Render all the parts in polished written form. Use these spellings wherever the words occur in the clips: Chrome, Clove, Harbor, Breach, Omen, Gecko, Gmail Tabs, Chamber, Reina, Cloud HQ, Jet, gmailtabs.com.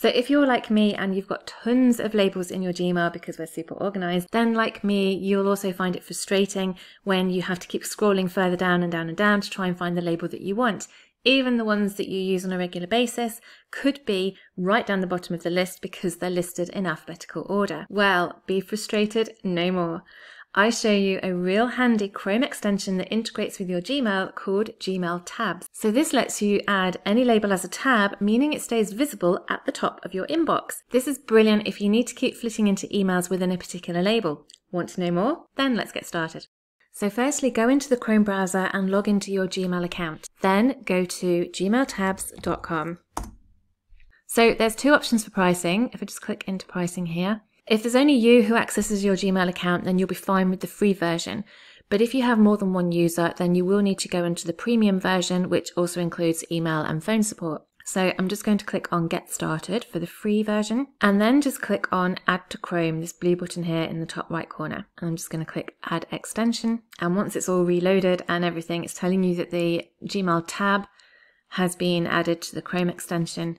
So if you're like me and you've got tons of labels in your Gmail because we're super organized, then like me, you'll also find it frustrating when you have to keep scrolling further down and down and down to try and find the label that you want. Even the ones that you use on a regular basis could be right down the bottom of the list because they're listed in alphabetical order. Well, be frustrated no more. I show you a real handy Chrome extension that integrates with your Gmail called Gmail Tabs. So this lets you add any label as a tab, meaning it stays visible at the top of your inbox. This is brilliant if you need to keep flitting into emails within a particular label. Want to know more? Then let's get started. So firstly, go into the Chrome browser and log into your Gmail account. Then go to gmailtabs.com. So there's two options for pricing. If I just click into pricing here. If there's only you who accesses your Gmail account, then you'll be fine with the free version. But if you have more than one user, then you will need to go into the premium version, which also includes email and phone support. So I'm just going to click on Get Started for the free version, and then just click on Add to Chrome, this blue button here in the top right corner. And I'm just going to click Add Extension. And once it's all reloaded and everything, it's telling you that the Gmail tab has been added to the Chrome extension.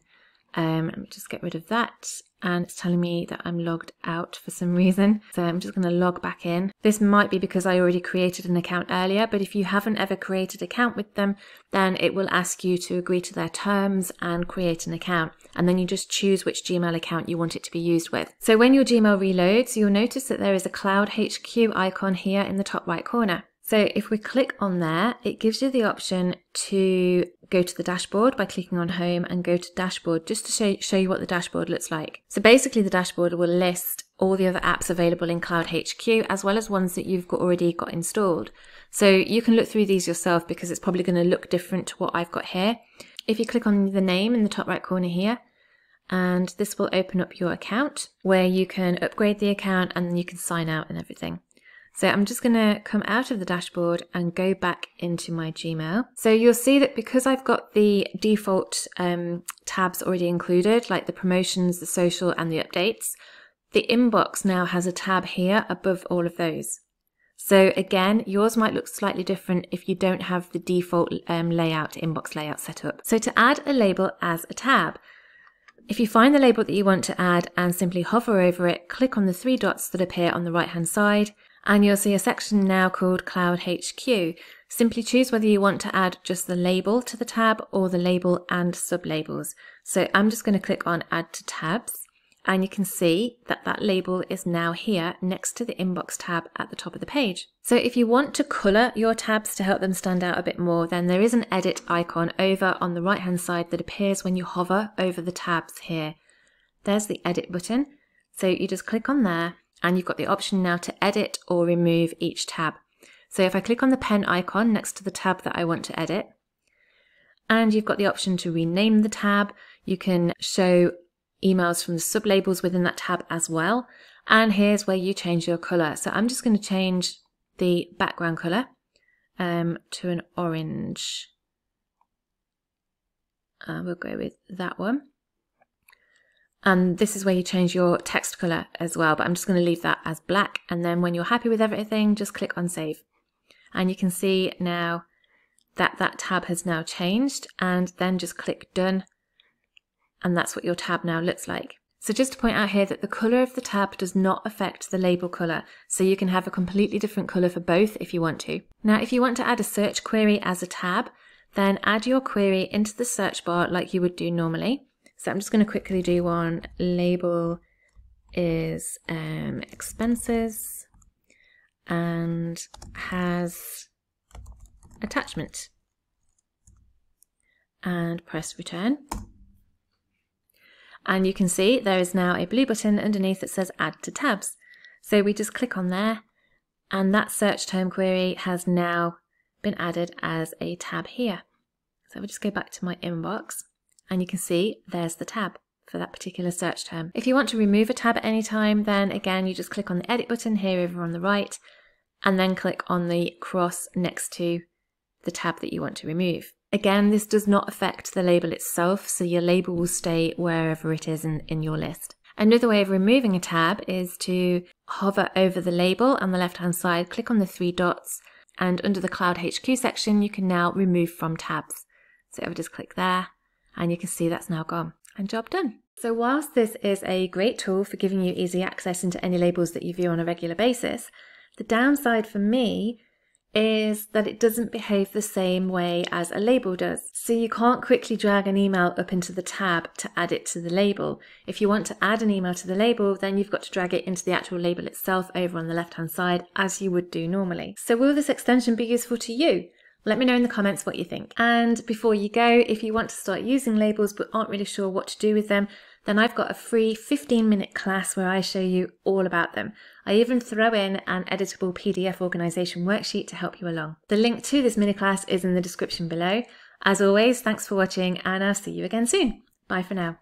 Let me just get rid of that. And it's telling me that I'm logged out for some reason. So I'm just going to log back in. This might be because I already created an account earlier, but if you haven't ever created an account with them, then it will ask you to agree to their terms and create an account. And then you just choose which Gmail account you want it to be used with. So when your Gmail reloads, you'll notice that there is a Cloud HQ icon here in the top right corner. So if we click on there, it gives you the option to go to the dashboard by clicking on Home and go to Dashboard, just to show you what the dashboard looks like. So basically the dashboard will list all the other apps available in Cloud HQ, as well as ones that you've already got installed. So you can look through these yourself because it's probably going to look different to what I've got here. If you click on the name in the top right corner here, and this will open up your account where you can upgrade the account and then you can sign out and everything. So I'm just going to come out of the dashboard and go back into my Gmail. So you'll see that because I've got the default tabs already included, like the promotions, the social and the updates, the inbox now has a tab here above all of those. So again, yours might look slightly different if you don't have the default inbox layout set up. So to add a label as a tab, if you find the label that you want to add and simply hover over it, click on the three dots that appear on the right hand side, and you'll see a section now called Cloud HQ. Simply choose whether you want to add just the label to the tab or the label and sub-labels. So I'm just going to click on Add to Tabs, and you can see that that label is now here next to the Inbox tab at the top of the page. So if you want to colour your tabs to help them stand out a bit more, then there is an edit icon over on the right-hand side that appears when you hover over the tabs here. There's the edit button. So you just click on there, and you've got the option now to edit or remove each tab. So if I click on the pen icon next to the tab that I want to edit, and you've got the option to rename the tab, you can show emails from the sub-labels within that tab as well. And here's where you change your color. So I'm just going to change the background color to an orange. We'll go with that one. And this is where you change your text color as well, but I'm just going to leave that as black. And then when you're happy with everything, just click on Save. And you can see now that that tab has now changed, and then just click Done. And that's what your tab now looks like. So just to point out here that the color of the tab does not affect the label color. So you can have a completely different color for both if you want to. Now, if you want to add a search query as a tab, then add your query into the search bar like you would do normally. So I'm just going to quickly do one. Label is expenses and has attachment, and press return. And you can see there is now a blue button underneath that says Add to Tabs. So we just click on there, and that search term query has now been added as a tab here. So we'll just go back to my inbox. And you can see there's the tab for that particular search term. If you want to remove a tab at any time, then again, you just click on the edit button here over on the right, and then click on the cross next to the tab that you want to remove. Again, this does not affect the label itself, so your label will stay wherever it is in your list. Another way of removing a tab is to hover over the label on the left-hand side, click on the three dots, and under the Cloud HQ section, you can now remove from tabs. So I would just click there. And you can see that's now gone, and job done. So whilst this is a great tool for giving you easy access into any labels that you view on a regular basis, the downside for me is that it doesn't behave the same way as a label does. So you can't quickly drag an email up into the tab to add it to the label. If you want to add an email to the label, then you've got to drag it into the actual label itself over on the left-hand side as you would do normally. So will this extension be useful to you? Let me know in the comments what you think. And before you go, if you want to start using labels but aren't really sure what to do with them, then I've got a free 15-minute class where I show you all about them. I even throw in an editable PDF organization worksheet to help you along. The link to this mini class is in the description below. As always, thanks for watching, and I'll see you again soon. Bye for now.